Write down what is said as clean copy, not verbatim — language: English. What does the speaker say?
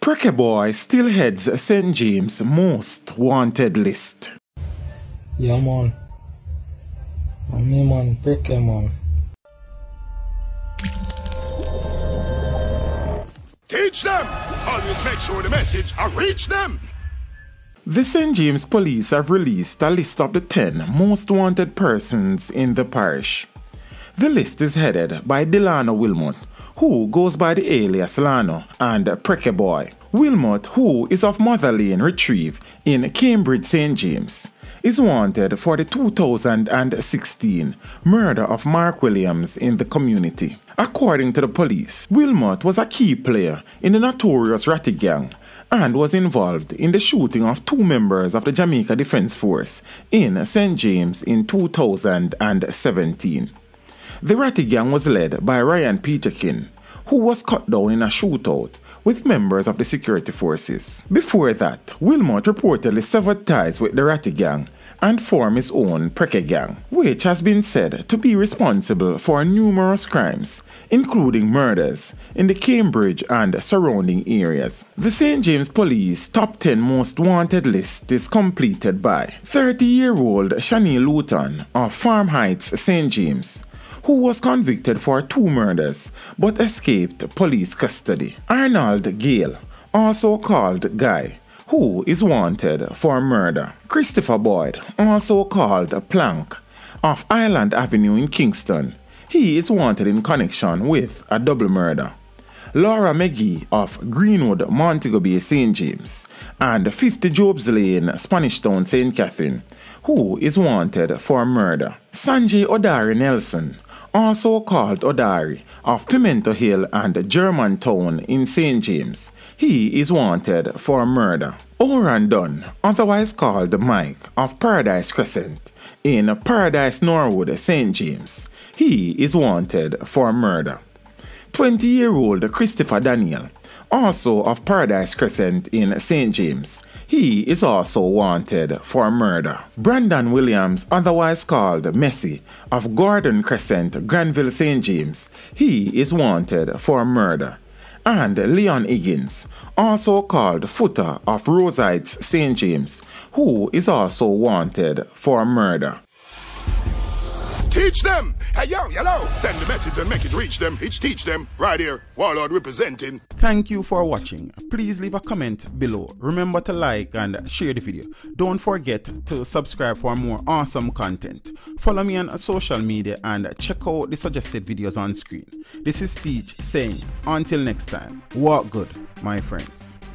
Prekey Bwoy still heads St James' most wanted list. Yeah man, I'm me man, Prekey man. Teach them! Always make sure the message I reach them! The St James Police have released a list of the 10 most wanted persons in the parish. The list is headed by Delano Wilmot, who goes by the alias Lano, and Prekey Bwoy. Wilmot, who is of Mother Lane Retrieve in Cambridge, St James, is wanted for the 2016 murder of Mark Williams in the community. According to the police, Wilmot was a key player in the notorious Ratty Gang and was involved in the shooting of 2 members of the Jamaica Defence Force in St James in 2017. The Ratty Gang was led by Ryan Peterkin, who was cut down in a shootout with members of the security forces. Before that, Wilmot reportedly severed ties with the Ratty Gang and formed his own Prekey Gang, which has been said to be responsible for numerous crimes, including murders, in the Cambridge and surrounding areas. The St James Police Top 10 Most Wanted list is completed by 30-year-old Shaneil Luton of Farm Heights, St James, who was convicted for 2 murders but escaped police custody. Arnold Gale, also called Guy, who is wanted for murder. Christopher Boyd, also called Plank, of Island Avenue in Kingston. He is wanted in connection with a double murder. Laura McGee of Greenwood, Montego Bay, St James, and 50 Jobs Lane, Spanish Town, St Catherine, who is wanted for murder. Sanjae Hodari Nelson, also called Hodari, of Pimento Hill and Germantown in St James. He is wanted for murder. Oran Dunn, otherwise called Mike, of Paradise Crescent in Paradise Norwood, St James. He is wanted for murder. 20-year-old Christopher Daniel, also of Paradise Crescent in St James. He is also wanted for murder. Brandon Williams, otherwise called Messi, of Gordon Crescent, Granville, St James. He is wanted for murder. And Leon Higgins, also called Footer of Rose Heights, St James, who is also wanted for murder. Teach them! Hey yo, hello! Send the message and make it reach them. It's Teach Them, right here, Warlord representing. Thank you for watching. Please leave a comment below. Remember to like and share the video. Don't forget to subscribe for more awesome content. Follow me on social media and check out the suggested videos on screen. This is Teach saying, until next time, walk good, my friends.